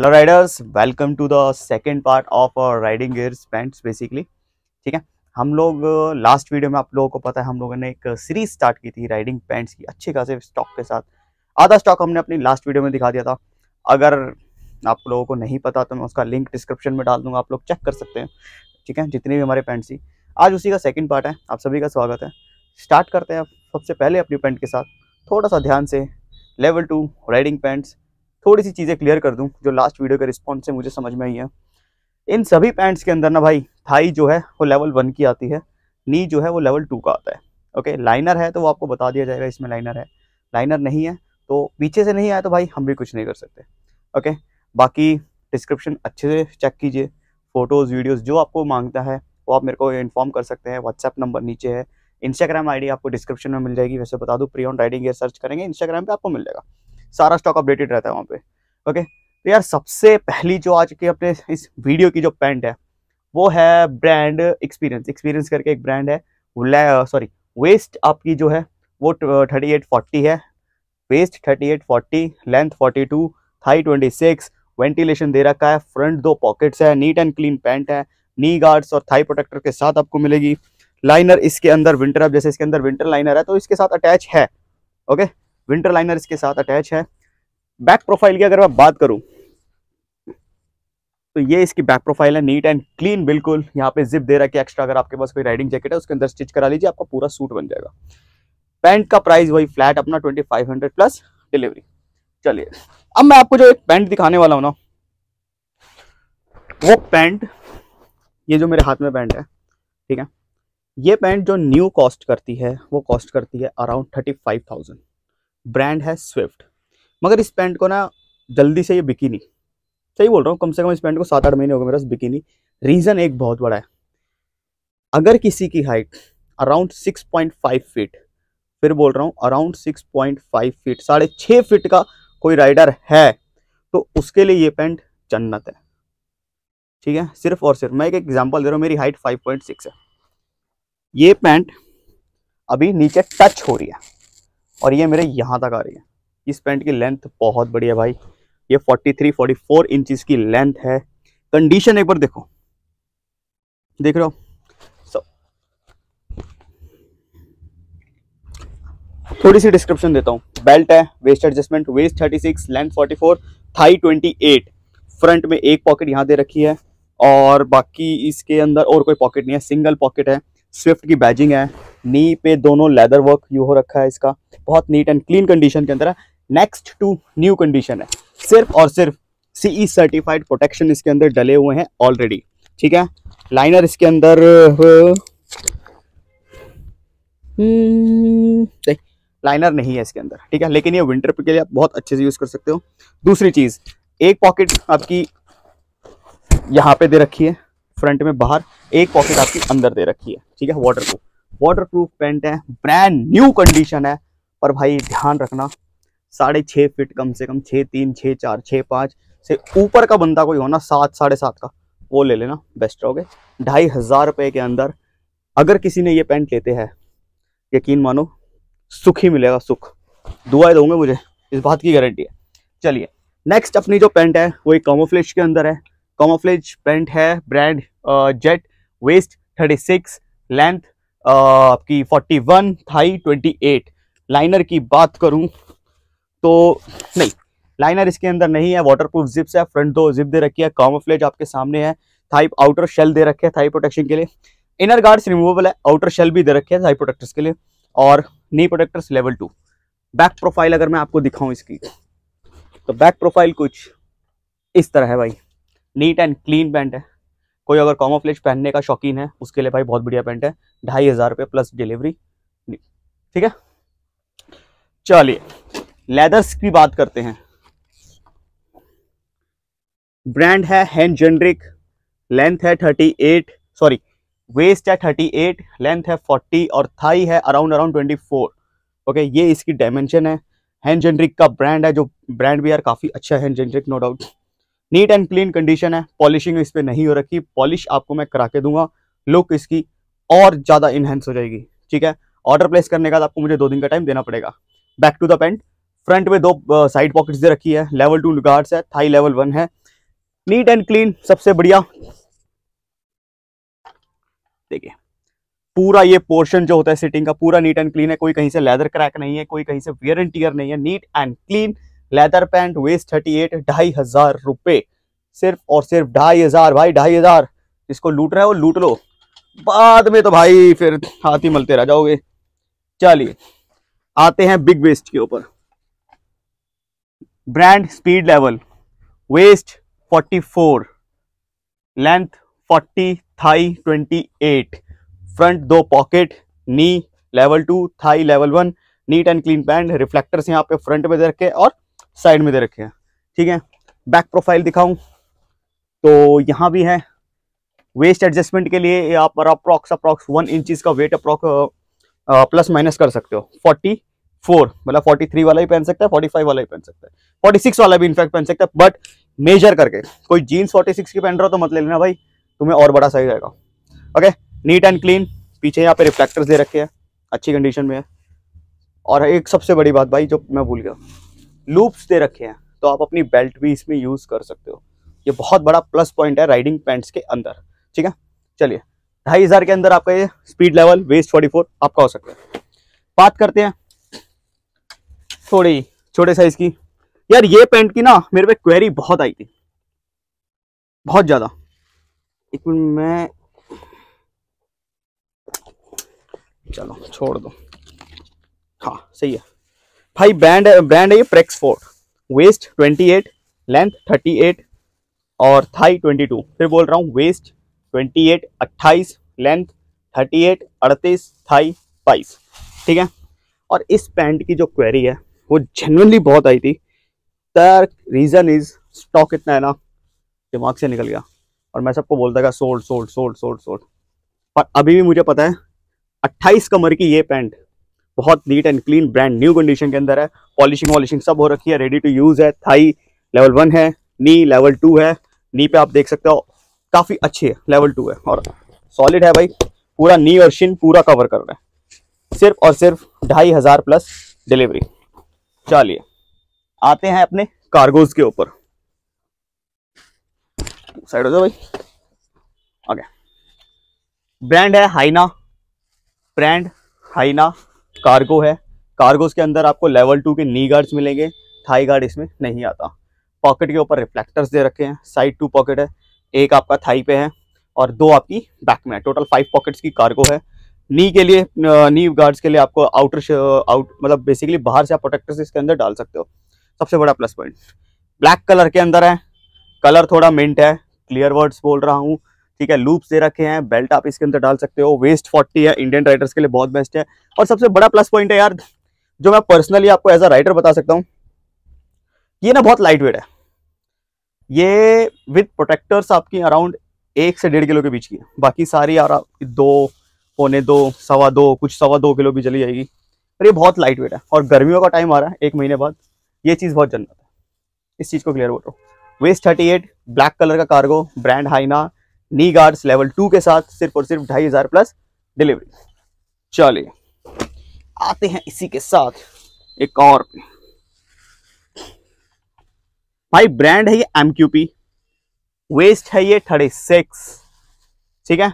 Hello riders, welcome to the second part of riding gear स्पेंट्स। Basically ठीक है, हम लोग लास्ट वीडियो में आप लोगों को पता है हम लोगों ने एक सीरीज स्टार्ट की थी राइडिंग पैंट्स की, अच्छे खासे स्टॉक के साथ। आधा स्टॉक हमने अपनी लास्ट वीडियो में दिखा दिया था। अगर आप लोगों को नहीं पता तो मैं उसका लिंक डिस्क्रिप्शन में डाल दूंगा, आप लोग चेक कर सकते हैं। ठीक है, जितनी भी हमारे पैंट्स थी, आज उसी का सेकेंड पार्ट है। आप सभी का स्वागत है। स्टार्ट करते हैं सबसे पहले अपनी पैंट के साथ। थोड़ा सा ध्यान से लेवल 2 राइडिंग पैंट्स, थोड़ी सी चीज़ें क्लियर कर दूं जो लास्ट वीडियो के रिस्पॉन्स से मुझे समझ में आई है। इन सभी पैंट्स के अंदर ना भाई, थाई जो है वो लेवल 1 की आती है, नी जो है वो लेवल 2 का आता है। ओके, लाइनर है तो वो आपको बता दिया जाएगा इसमें लाइनर है, लाइनर नहीं है तो पीछे से नहीं आया तो भाई हम भी कुछ नहीं कर सकते। ओके, बाकी डिस्क्रिप्शन अच्छे से चेक कीजिए, फ़ोटोज़ वीडियोज़ जो आपको मांगता है वो आप मेरे को इन्फॉर्म कर सकते हैं। व्हाट्सएप नंबर नीचे है, इंस्टाग्राम आईडी आपको डिस्क्रिप्शन में मिल जाएगी। वैसे बता दूं, प्रियॉन राइडिंग गियर सर्च करेंगे इंस्टाग्राम पे, आपको मिल जाएगा, सारा स्टॉक अपडेटेड रहता है वहाँ पे। ओके, तो यार सबसे पहली जो आज के अपने इस वीडियो की जो पैंट है वो है ब्रांड एक्सपीरियंस करके एक ब्रांड है। वेस्ट आपकी जो है वो 3840 है, वेस्ट 3840, लेंथ 42, थाई 26, वेंटिलेशन दे रखा है, फ्रंट 2 पॉकेट्स है, नीट एंड क्लीन पैंट है, नी गार्ड्स और थाई प्रोटेक्टर के साथ आपको मिलेगी। लाइनर इसके अंदर विंटर, अब जैसे इसके अंदर विंटर लाइनर है तो इसके साथ अटैच है। ओके, विंटर लाइनर इसके साथ अटैच है। बैक प्रोफाइल की अगर मैं बात करूं तो ये इसकी बैक प्रोफाइल है, नीट एंड क्लीन बिल्कुल। यहाँ पे जिप दे रखी है एक्स्ट्रा, अगर आपके पास कोई राइडिंग जैकेट है उसके अंदर स्टिच करा लीजिए, आपका पूरा सूट बन जाएगा। पैंट का प्राइस वही फ्लैट अपना 2500 प्लस डिलीवरी। चलिए, अब मैं आपको जो एक पैंट दिखाने वाला हूँ ना, वो पैंट, ये जो मेरे हाथ में पैंट है, ठीक है, ये पैंट जो न्यू कॉस्ट करती है वो कॉस्ट करती है अराउंड 35,000। ब्रांड है स्विफ्ट, मगर इस पैंट को ना जल्दी से ये बिकी नहीं, सही बोल रहा हूँ, कम से कम इस पैंट को 7-8 महीने हो गए मेरा बिकी नहीं। रीज़न एक बहुत बड़ा है, अगर किसी की हाइट अराउंड 6.5 फीट, फिर बोल रहा हूँ अराउंड 6.5 फीट, 6.5 फीट का कोई राइडर है तो उसके लिए ये पैंट जन्नत है। ठीक है, सिर्फ और सिर्फ मैं एक एग्जाम्पल दे रहा हूँ, मेरी हाइट 5.6 है, ये पैंट अभी नीचे टच हो रही है और ये मेरे यहाँ तक आ रही है। इस पैंट की लेंथ बहुत बड़ी है भाई, ये 43-44 इंचेस की लेंथ है। कंडीशन एक बार देखो, देख रहे हो, थोड़ी सी डिस्क्रिप्शन देता हूँ। बेल्ट है, waist adjustment, waist 36, length 44, thigh 28, front में एक पॉकेट यहाँ दे रखी है और बाकी इसके अंदर और कोई पॉकेट नहीं है, सिंगल पॉकेट है। स्विफ्ट की बैजिंग है, नी पे दोनों लेदर वर्क यू हो रखा है इसका, बहुत नीट एंड क्लीन कंडीशन के अंदर है, नेक्स्ट टू न्यू कंडीशन है। सिर्फ और सिर्फ सीई सर्टिफाइड प्रोटेक्शन इसके अंदर डले हुए हैं ऑलरेडी। ठीक है, लाइनर इसके अंदर लाइनर नहीं है इसके अंदर, ठीक है, लेकिन ये विंटर के लिए आप बहुत अच्छे से यूज कर सकते हो। दूसरी चीज, एक पॉकेट आपकी यहाँ पे दे रखी है फ्रंट में बाहर, एक पॉकेट आपके अंदर दे रखी है। ठीक है, वाटरप्रूफ पैंट है, ब्रांड न्यू कंडीशन है, पर भाई ध्यान रखना 6.5 फीट, कम से कम 6.3, 6.4, 6.5 से ऊपर का बंदा कोई होना, 7, 7.5 का वो ले लेना, बेस्ट रहोगे। 2500 रुपये के अंदर अगर किसी ने ये पैंट लेते हैं, यकीन मानो सुख ही मिलेगा, सुख। दुआएं दोगे मुझे, इस बात की गारंटी है। चलिए, नेक्स्ट अपनी जो पैंट है वो एक कैमोफ्लेज के अंदर है। कैमोफ्लेज पैंट है, ब्रांड जेट, वेस्ट 36, लेंथ आपकी 41, थाई 28। लाइनर की बात करूं तो नहीं, लाइनर इसके अंदर नहीं है, वाटरप्रूफ जिप्स है, फ्रंट 2 जिप दे रखी है, कैमोफ्लेज आपके सामने है, थाई आउटर शेल दे रखे है थाई प्रोटेक्शन के लिए, इनर गार्ड्स रिमूवेबल है, आउटर शेल भी दे रखे है थाई प्रोटेक्टर्स के लिए, और knee protectors level 2। Back profile अगर मैं आपको दिखाऊँ इसकी, तो बैक प्रोफाइल कुछ इस तरह है भाई, नीट एंड क्लीन पैंट है। कोई अगर कैमोफ्लेज पहनने का शौकीन है उसके लिए भाई बहुत बढ़िया पैंट है, 2500 रुपये प्लस डिलीवरी। ठीक है, चलिए लेदर्स की बात करते हैं। ब्रांड है हैंड जेनरिक, लेंथ है 38, वेस्ट है 38, लेंथ है 40 और थाई है अराउंड 24। ओके, ये इसकी डायमेंशन है। हैंड जेनरिक का ब्रांड है, जो ब्रांड भी यार काफ़ी अच्छा है, hand generic, no doubt. Neat and clean condition है, पॉलिशिंग इस पर नहीं हो रखी, पॉलिश आपको मैं करा के दूंगा, लुक इसकी और ज़्यादा इन्हेंस हो जाएगी। ठीक है, ऑर्डर प्लेस करने का आपको मुझे 2 दिन का टाइम देना पड़ेगा। Back to the pant, front में 2 साइड पॉकेट्स दे रखी है, लेवल 2 गार्ड्स है, थाई लेवल 1 है, नीट एंड क्लीन, सबसे बढ़िया। देखिए पूरा ये पोर्शन जो होता है सिटिंग का पूरा नीट एंड क्लीन है, कोई कहीं से लेदर क्रैक नहीं है, कोई कहीं से वियर एंड टियर नहीं है, neat and clean. Leather pant, waist 38, 2500 रुपये, सिर्फ और सिर्फ 2500 भाई, 2500। जिसको लूट रहा है वो लूट लो, बाद में तो भाई फिर हाथी मलते रह जाओगे। चलिए आते हैं बिग वेस्ट के ऊपर। Brand speed level, waist 44, length 40, thigh 28, front 2 pocket, knee level 2, thigh level 1, neat and clean pant. Reflectors यहाँ पे फ्रंट में दे रखे हैं और साइड में दे रखे हैं, ठीक है। बैक प्रोफाइल दिखाऊं तो यहाँ भी है। वेस्ट एडजस्टमेंट के लिए ये आप अप्रॉक्स 1 इंच का वेट अप्रॉक्स प्लस माइनस कर सकते हो। 44 मतलब 43 वाला ही पहन सकता है, 45 वाला ही पहन सकता है, 46 वाला भी इनफैक्ट पहन सकता है, बट मेजर करके। कोई जीन्स 46 की पहन रहा हो तो मत ले लेना भाई, तुम्हें और बड़ा साइज आएगा। Okay, neat and clean. पीछे यहाँ पे रिफ्लेक्टर्स दे रखे हैं, अच्छी कंडीशन में है। और एक सबसे बड़ी बात भाई जो मैं भूल गया, लूप्स दे रखे हैं तो आप अपनी बेल्ट भी इसमें यूज कर सकते हो। ये बहुत बड़ा प्लस पॉइंट है राइडिंग पैंट्स के अंदर, ठीक है। चलिए 2500 के अंदर आपका ये स्पीड लेवल वेस्ट 44 आपका हो सकता है। बात करते हैं थोड़ी छोटे साइज की। यार ये पैंट की ना मेरे पे क्वेरी बहुत आई थी, बहुत ज्यादा। एक मिनट मैं, चलो छोड़ दो, हाँ सही है भाई। ब्रांड है ये प्रेक्सफोर्ड, वेस्ट 28, लेंथ 38 और थाई 22। फिर बोल रहा हूँ, वेस्ट 28 28, लेंथ 38 38, थाई 22, ठीक है। और इस पैंट की जो क्वेरी है वो जेन्युइनली बहुत आई थी। द रीज़न इज स्टॉक इतना है ना, दिमाग से निकल गया और मैं सबको बोलता था सोल्ड। पर अभी भी मुझे पता है 28 कमर की ये पैंट बहुत neat and clean, brand new condition के अंदर है। पॉलिशिंग वॉलिशिंग सब हो रखी है, रेडी टू यूज़ है। थाई लेवल 1 है, नी लेवल 2 है। नी पे आप देख सकते हो काफ़ी अच्छी है, लेवल 2 है और सॉलिड है भाई। पूरा नी और शिन पूरा कवर कर रहा है, सिर्फ और सिर्फ 2500 प्लस डिलीवरी। चलिए आते हैं अपने कार्गोज के ऊपर। साइड हो जाओ भाई। ओके, ब्रांड है हाइना, ब्रांड हाइना कार्गो है। कार्गोज के अंदर आपको लेवल 2 के नी गार्ड्स मिलेंगे, थाई गार्ड इसमें नहीं आता। पॉकेट के ऊपर रिफ्लेक्टर्स दे रखे हैं, साइड 2 पॉकेट है, एक आपका थाई पे है और 2 आपकी बैक में है। टोटल 5 पॉकेट्स की कार्गो है। नी के लिए, नी गार्ड्स के लिए आपको आउट मतलब बेसिकली बाहर से आप प्रोटेक्टर्स इसके अंदर डाल सकते हो, सबसे बड़ा प्लस पॉइंट। ब्लैक कलर के अंदर है, कलर थोड़ा मिंट है, क्लियर वर्ड्स बोल रहा हूँ, ठीक है। लूप्स दे रखे हैं, बेल्ट आप इसके अंदर डाल सकते हो। वेस्ट 40 है, इंडियन राइडर्स के लिए बहुत बेस्ट है। और सबसे बड़ा प्लस पॉइंट है यार, जो मैं पर्सनली आपको एज अ राइडर बता सकता हूँ, ये ना बहुत लाइट वेट है। ये विद प्रोटेक्टर्स आपकी अराउंड 1 से 1.5 किलो के बीच की है, बाकी सारी यार 2, पौने 2, सवा 2, कुछ सवा 2 किलो भी चली जाएगी। और ये बहुत लाइट वेट है और गर्मियों का टाइम आ रहा है, 1 महीने बाद ये चीज़ बहुत जन्नत है। इस चीज़ को क्लियर बोल रहा हूँ। वेस्ट 38, ब्लैक कलर का cargo, brand हाइना, knee guards level 2 के साथ, सिर्फ और सिर्फ 2500 प्लस डिलीवरी। चलिए आते हैं इसी के साथ एक और भाई। ब्रांड है ये MQP, वेस्ट है ये 36, ठीक है।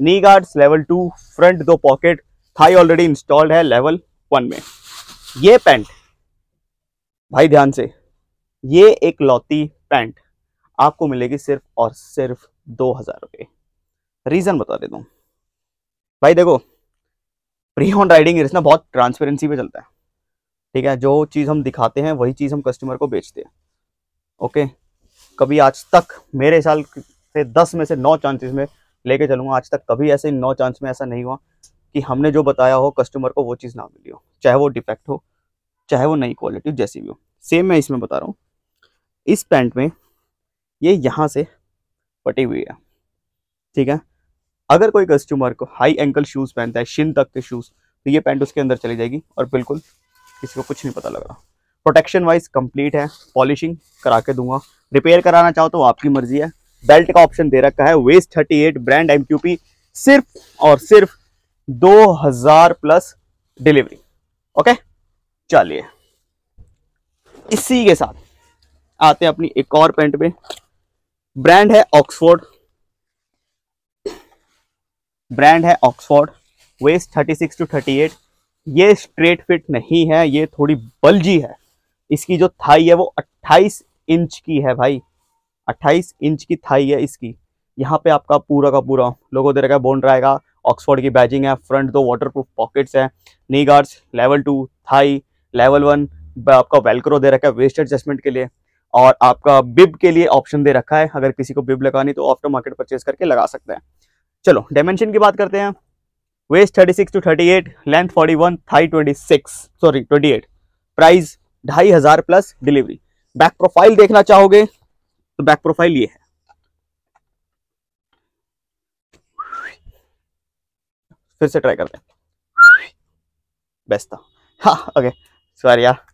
Knee guards level 2, front 2 pocket, thigh already installed है लेवल 1 में। ये पैंट भाई ध्यान से, ये एक लौती पैंट आपको मिलेगी सिर्फ और सिर्फ 2000 रुपये। रीज़न बता देता हूँ भाई। देखो प्री ऑन राइडिंग इतना बहुत ट्रांसपेरेंसी पे चलता है, ठीक है। जो चीज़ हम दिखाते हैं वही चीज़ हम कस्टमर को बेचते हैं, ओके। कभी आज तक मेरे साल से 10 में से 9 चांसेस में लेके चलूँगा, आज तक कभी ऐसे 9 चांस में ऐसा नहीं हुआ कि हमने जो बताया हो कस्टमर को वो चीज़ ना मिली हो, चाहे वो डिफेक्ट हो, चाहे वो नई क्वालिटी, जैसी भी हो। सेम मैं इसमें बता रहा हूँ। इस पैंट में ये यहाँ से पटी हुई है, ठीक है। अगर कोई कस्टमर को हाई एंकल शूज़ पहनता है, शिन तक के शूज़, तो ये पैंट उसके अंदर चली जाएगी और बिल्कुल किसी को कुछ नहीं पता लग रहा। प्रोटेक्शन वाइज कंप्लीट है, पॉलिशिंग करा के दूंगा। रिपेयर कराना चाहो तो आपकी मर्जी है। बेल्ट का ऑप्शन दे रखा है। वेस्ट 38, ब्रांड MQP, सिर्फ और सिर्फ 2000 प्लस डिलीवरी, ओके। चलिए इसी के साथ आते हैं अपनी एक और पैंट पे, ब्रांड है ऑक्सफोर्ड, वेस्ट 36 to 38। ये स्ट्रेट फिट नहीं है, ये थोड़ी बल्जी है। इसकी जो थाई है वो 28 इंच की है भाई, 28 इंच की थाई है इसकी। यहाँ पे आपका पूरा का पूरा लोगो दे रखा है, बोन रहेगा, ऑक्सफोर्ड की बैजिंग है, फ्रंट दो वाटरप्रूफ पॉकेट्स हैं, knee guards, level 2 thigh, level 1 आपका वेलक्रो दे रखा है वेस्ट एडजस्टमेंट के लिए, और आपका बिब के लिए ऑप्शन दे रखा है। अगर किसी को बिब लगानी तो आफ्टर मार्केट परचेज करके लगा सकते हैं। चलो डायमेंशन की बात करते हैं। Waist 36 to 38, length 41, thigh 28। Price 2500 plus delivery. Back profile देखना चाहोगे तो बैक प्रोफाइल ये है। फिर से ट्राई करते हैं, बेस्ट था। हाँ ओके, सॉरी यार।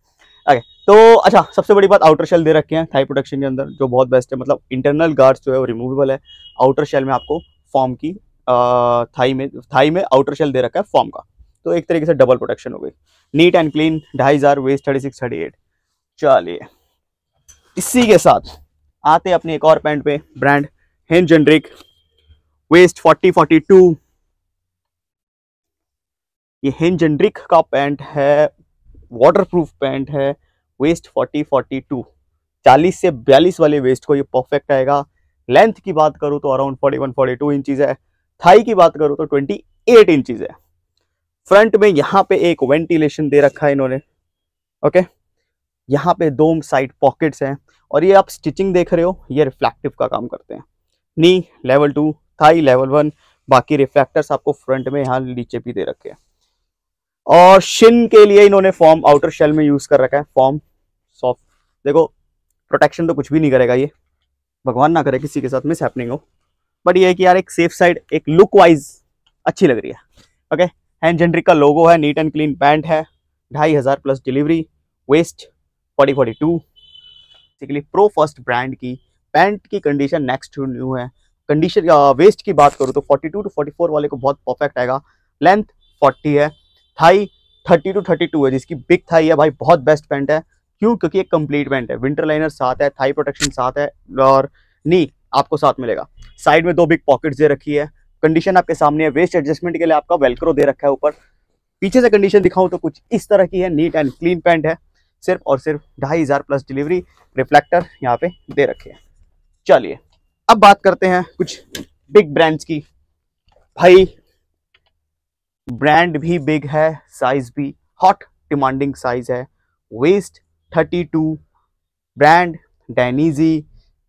ओके तो अच्छा, सबसे बड़ी बात आउटर शेल दे रखे हैं थाई प्रोटेक्शन के अंदर, जो बहुत बेस्ट है। मतलब इंटरनल गार्ड्स जो है वो रिमूवेबल है, आउटर शेल में आपको फॉर्म की थाई में आउटर शेल दे रखा है फॉर्म का, तो एक तरीके से डबल प्रोटेक्शन हो गई। Neat and clean 2500, waist 36 38। चलिए इसी के साथ आते अपने एक और पैंट पे, brand hinge and Rick, waist 40 42। ये हिंज एंड रिक का पैंट है, वाटरप्रूफ पैंट है, वेस्ट 40 42। 40 से 42 वाले वेस्ट को ये परफेक्ट आएगा। लेंथ की बात करूँ तो अराउंड 41 42 इंचज है। थाई की बात करूँ तो 28 इंचज है। फ्रंट में यहाँ पे एक वेंटिलेशन दे रखा है इन्होंने, ओके। यहाँ पे दो साइड पॉकेट्स हैं, और ये आप स्टिचिंग देख रहे हो, ये रिफ्लेक्टिव का काम करते हैं। नी लेवल 2, थाई लेवल 1, बाकी रिफ्लेक्टर्स आपको फ्रंट में यहाँ नीचे भी दे रखे हैं। और शिन के लिए इन्होंने फॉर्म आउटर शेल में यूज कर रखा है, फॉर्म सॉफ्ट। देखो प्रोटेक्शन तो कुछ भी नहीं करेगा ये, भगवान ना करे किसी के साथ मिस हैपनिंग हो, बट ये है कि यार एक सेफ साइड, एक लुक वाइज अच्छी लग रही है। ओके, हैंड जेनरिक का लोगो है, नीट एंड क्लीन पैंट है, 2500 plus delivery. Waist 40 42। Basically pro first brand की पैंट की कंडीशन नेक्स्ट टू न्यू है। कंडीशन वेस्ट की बात करूँ तो 42 to 44 वाले को बहुत परफेक्ट आएगा। लेंथ 40 है, थाई 30 to 32 है, जिसकी बिग थाई है भाई, बहुत बेस्ट पैंट है। क्यों? क्योंकि एक कंप्लीट पैंट है, विंटर लाइनर साथ है, थाई प्रोटेक्शन साथ है, और नी आपको साथ मिलेगा। साइड में दो बिग पॉकेट्स दे रखी है, कंडीशन आपके सामने है। वेस्ट एडजस्टमेंट के लिए आपका वेलक्रो दे रखा है ऊपर। पीछे से कंडीशन दिखाऊं तो कुछ इस तरह की है। नीट एंड क्लीन पैंट है, सिर्फ और सिर्फ 2500 प्लस डिलीवरी। रिफ्लेक्टर यहाँ पे दे रखे है। चलिए अब बात करते हैं कुछ बिग ब्रांड्स की। भाई ब्रांड भी बिग है, साइज भी हॉट डिमांडिंग साइज है। Waist 32, brand Dainese,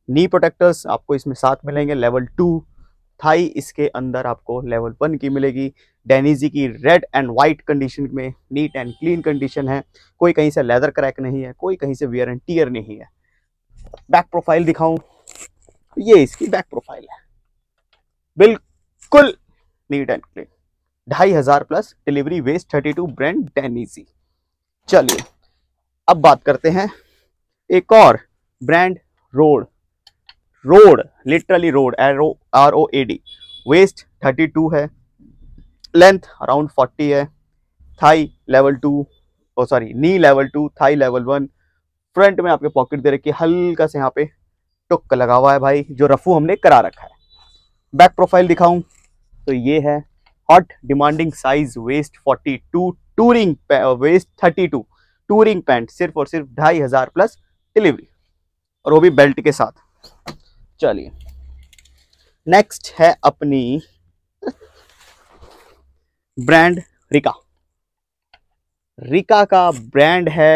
knee protectors आपको इसमें साथ मिलेंगे, लेवल 2। थाई इसके अंदर आपको लेवल 1 की मिलेगी। डैनीजी की रेड एंड वाइट कंडीशन में नीट एंड क्लीन कंडीशन है, कोई कहीं से लेदर क्रैक नहीं है, कोई कहीं से वियर एंड टियर नहीं है। बैक प्रोफाइल दिखाऊं, ये इसकी बैक प्रोफाइल है, बिल्कुल neat and clean. 2500 plus delivery, waist 32, brand Dainese. चलिए अब बात करते हैं एक और brand, road. Literally road, ROAD। Waist 32 है, लेंथ अराउंड 40 है, thigh knee level 2, thigh level 1। Front में आपके पॉकेट दे रखी है, हल्का से यहाँ पे टुक लगा हुआ है भाई, जो रफू हमने करा रखा है। बैक प्रोफाइल दिखाऊं तो ये है, hot demanding size. Waist 42, touring waist 32, touring pant, सिर्फ और सिर्फ 2500 प्लस डिलीवरी, और वो भी बेल्ट के साथ। चलिए नेक्स्ट है अपनी ब्रांड रिका। रिका का ब्रांड है,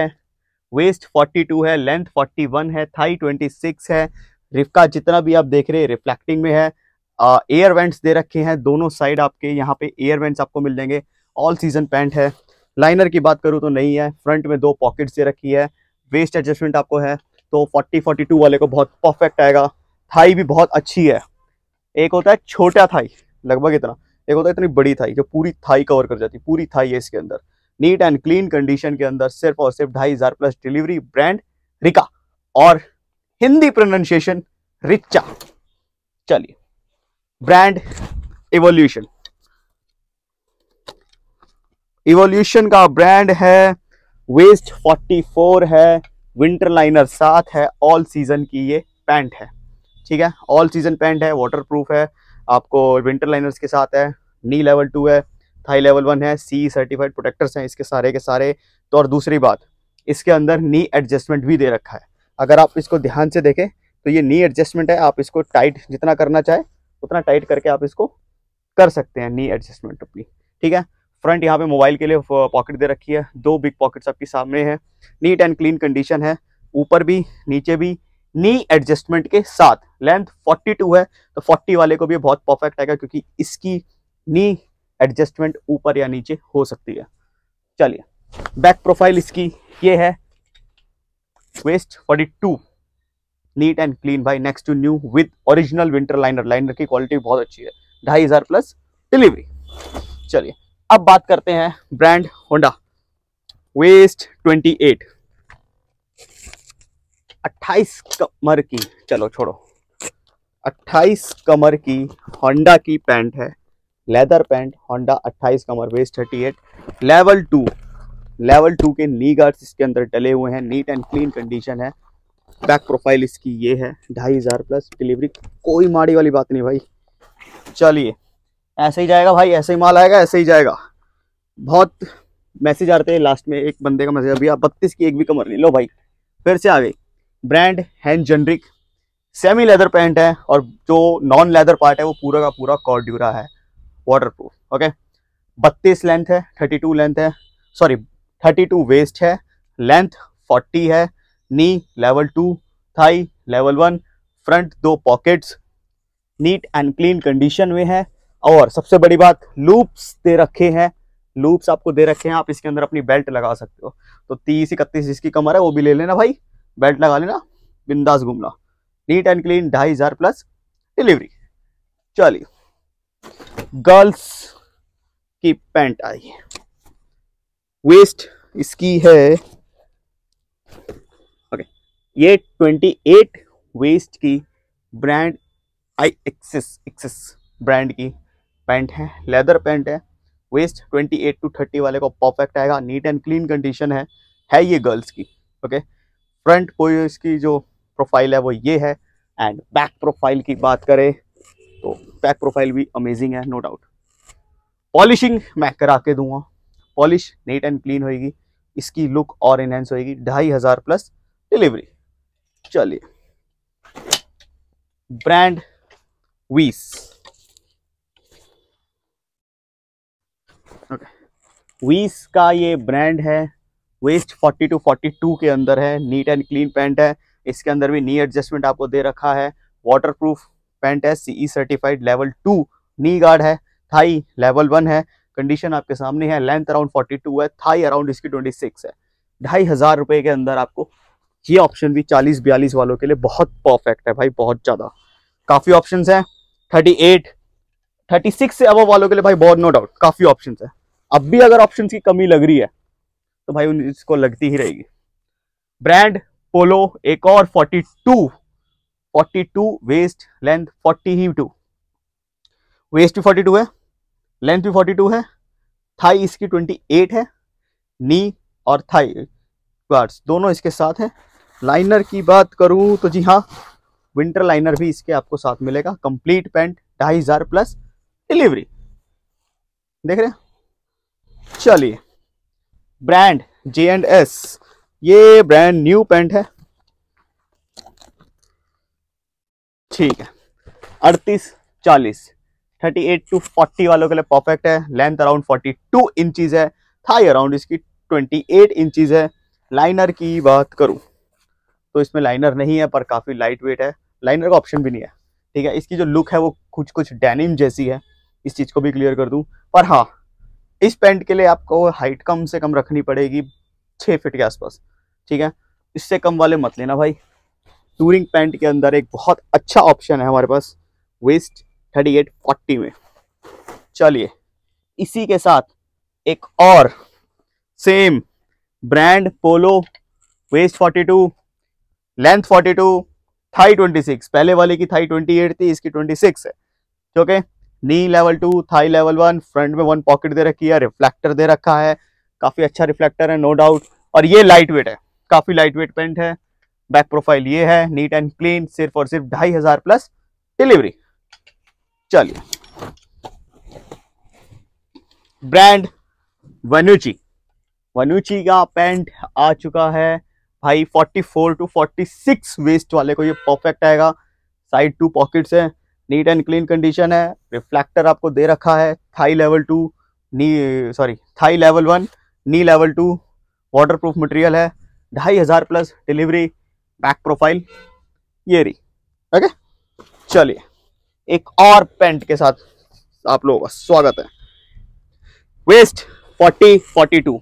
वेस्ट 42 है, लेंथ 41 है, थाई 26 है। रिका जितना भी आप देख रहे हैं रिफ्लेक्टिंग में है। एयर वेंट्स दे रखे हैं दोनों साइड, आपके यहाँ पे एयर वेंट्स आपको मिल जाएंगे। ऑल सीजन पैंट है। लाइनर की बात करूँ तो नहीं है। फ्रंट में दो पॉकेट्स दे रखी है। वेस्ट एडजस्टमेंट आपको है, तो 40 42 वाले को बहुत परफेक्ट आएगा। थाई भी बहुत अच्छी है। एक होता है छोटा थाई, लगभग इतना, एक होता है इतनी बड़ी थाई जो पूरी थाई कवर कर जाती है। पूरी थाई है इसके अंदर। नीट एंड क्लीन कंडीशन के अंदर, सिर्फ और सिर्फ 2500 प्लस डिलीवरी। ब्रांड रिका, और हिंदी प्रोनाउंसिएशन रिचा। चलिए ब्रांड इवोल्यूशन। इवोल्यूशन का ब्रांड है, वेस्ट 44 है, विंटर लाइनर साथ है, ऑल सीजन की ये पैंट है। ठीक है। ऑल सीजन पैंट है, वाटरप्रूफ है, आपको विंटर लाइनर्स के साथ है, नी लेवल 2 है, थाई लेवल 1 है, सी सर्टिफाइड प्रोटेक्टर्स हैं इसके सारे के सारे। तो और दूसरी बात, इसके अंदर नी एडजस्टमेंट भी दे रखा है। अगर आप इसको ध्यान से देखें तो ये नी एडजस्टमेंट है, आप इसको टाइट जितना करना चाहे उतना टाइट करके आप इसको कर सकते हैं, नी एडजस्टमेंट अपनी, ठीक है। फ्रंट यहाँ पे मोबाइल के लिए पॉकेट दे रखी है, 2 बिग पॉकेट्स आपके सामने हैं। नीट एंड क्लीन कंडीशन है, ऊपर भी नीचे भी, नी एडजस्टमेंट के साथ। लेंथ 42 है तो 40 वाले को भी बहुत परफेक्ट आएगा, क्योंकि इसकी नी एडजस्टमेंट ऊपर या नीचे हो सकती है। चलिए, बैक प्रोफाइल इसकी ये है, वेस्ट 42, नीट एंड क्लीन भाई, next to new with original winter liner. Liner की क्वालिटी बहुत अच्छी है, 2500 प्लस डिलीवरी। चलिए अब बात करते हैं ब्रांड होंडा। वेस्ट 28, 28 कमर की, चलो छोड़ो, 28 कमर की होंडा की पैंट है, लेदर पैंट होंडा 28 कमर, वेस्ट 38, लेवल 2 के नी गार्ड्स इसके अंदर डले हुए हैं, नीट एंड क्लीन कंडीशन है। बैक प्रोफाइल इसकी ये है, 2500 प्लस डिलीवरी, कोई माड़ी वाली बात नहीं भाई। चलिए, ऐसे ही जाएगा भाई, ऐसे ही माल आएगा, ऐसे ही जाएगा। बहुत मैसेज आते हैं, लास्ट में एक बंदे का मैसेज, अभी आप 32 की एक भी कमर ले लो भाई, फिर से आ गई। Brand hand generic, semi leather pant है, और जो नॉन लेदर पार्ट है वो पूरा का पूरा कॉर्ड्यूरा है, वाटरप्रूफ, ओके। 32 लेंथ है, 32 लेंथ है, सॉरी 32 वेस्ट है, लेंथ 40 है, knee level 2, thigh level 1, front 2 pockets, neat and clean condition में है। और सबसे बड़ी बात, लूप्स दे रखे हैं, लूप्स आपको दे रखे हैं, आप इसके अंदर अपनी बेल्ट लगा सकते हो। तो 30-31 जिसकी कमर है वो भी ले लेना भाई, बेल्ट लगा लेना, बिंदास घूमना। Neat and clean, 2500 plus delivery. चलिए, गर्ल्स की पैंट आई है, वेस्ट इसकी है, ओके, ये 28 वेस्ट की ब्रांड आई एक्सेस ब्रांड की पैंट है, लेदर पैंट है, वेस्ट 28 to 30 वाले को परफेक्ट आएगा, नीट एंड क्लीन कंडीशन है ये गर्ल्स की, ओके। फ्रंट कोई इसकी जो प्रोफाइल है वो ये है। एंड बैक प्रोफाइल की बात करें तो बैक प्रोफाइल भी अमेजिंग है, नो डाउट। पॉलिशिंग मैं करा के दूंगा, पॉलिश नीट एंड क्लीन होएगी, इसकी लुक और इनहेंस होएगी, 2500 प्लस डिलीवरी। चलिए, ब्रांड वीस, ओके, वीस का ये ब्रांड है, वेस्ट 40 to 42 के अंदर है, नीट एंड क्लीन पैंट है, इसके अंदर भी नी एडजस्टमेंट आपको दे रखा है, वाटरप्रूफ पैंट है, CE certified, level 2 knee guard है, थाई लेवल 1 है, कंडीशन आपके सामने है, लेंथ अराउंड 42 है, थाई अराउंड इसकी 26 है। 2500 रुपये के अंदर आपको ये ऑप्शन भी 40-42 वालों के लिए बहुत परफेक्ट है भाई, बहुत ज़्यादा, काफ़ी ऑप्शन है। 38-36 से अबव वालों के लिए भाई बहुत, नो डाउट, काफ़ी ऑप्शन है। अब भी अगर ऑप्शन की कमी लग रही है तो भाई उन इसको लगती ही रहेगी। ब्रांड पोलो, एक और 42 वेस्ट, लेंथ 42, वेस्ट भी 42 है, लेंथ भी 42 है, थाई इसकी 28 है, नी और थाई गार्ड्स दोनों इसके साथ हैं। लाइनर की बात करूं तो जी हाँ, विंटर लाइनर भी इसके आपको साथ मिलेगा, कंप्लीट पैंट, 2500 प्लस डिलीवरी, देख रहे हैं। चलिए, ब्रांड J&S, ये ब्रांड न्यू पैंट है, ठीक है, 38-40, 38 to 40 वालों के लिए परफेक्ट है, लेंथ अराउंड 42 इंचज है, थाई अराउंड इसकी 28 इंचज है। लाइनर की बात करूं तो इसमें लाइनर नहीं है, पर काफ़ी लाइट वेट है, लाइनर का ऑप्शन भी नहीं है, ठीक है। इसकी जो लुक है वो कुछ डेनिम जैसी है, इस चीज़ को भी क्लियर कर दूं, पर हाँ, इस पैंट के लिए आपको हाइट कम से कम रखनी पड़ेगी 6 फीट के आसपास, ठीक है, इससे कम वाले मत लेना भाई। टूरिंग पैंट के अंदर एक बहुत अच्छा ऑप्शन है हमारे पास, वेस्ट 38-40 में। चलिए, इसी के साथ एक और same brand Polo, waist 42, length 42, thigh 26, पहले वाले की थाई 28 थी, इसकी 26 है, okay. Knee level 2, thigh level 1, front में 1 पॉकेट दे रखी है, रिफ्लेक्टर दे रखा है, काफ़ी अच्छा रिफ्लेक्टर है, नो डाउट, और ये लाइट वेट है, काफ़ी लाइट वेट पेंट है। बैक प्रोफाइल ये है, नीट एंड क्लीन, सिर्फ और सिर्फ 2500 प्लस डिलीवरी। चलिए, ब्रांड वनुची, वनुची का पैंट आ चुका है भाई। 44 to 46 वेस्ट वाले को ये परफेक्ट आएगा। साइड 2 पॉकेट्स है, नीट एंड क्लीन कंडीशन है, रिफ्लेक्टर आपको दे रखा है। Thigh level 2 knee, sorry thigh level 1, knee level 2, waterproof material है। 2500 प्लस डिलीवरी, बैक प्रोफाइल ये रही। ओके, चलिए एक और पैंट के साथ आप लोगों का स्वागत है। वेस्ट 40-42,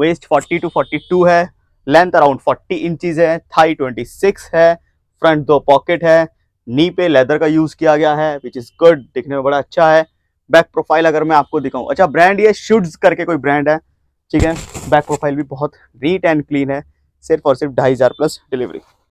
वेस्ट 40 to 42 है, लेंथ अराउंड 40 इंचज है, थाई 26 है, फ्रंट 2 पॉकेट है, नी पे लेदर का यूज किया गया है, विच इज गुड, दिखने में बड़ा अच्छा है। बैक प्रोफाइल अगर मैं आपको दिखाऊं, अच्छा ब्रांड ये शुड्स करके कोई ब्रांड है, ठीक है। बैक प्रोफाइल भी बहुत नीट एंड क्लीन है, सिर्फ और सिर्फ 2500 प्लस डिलीवरी।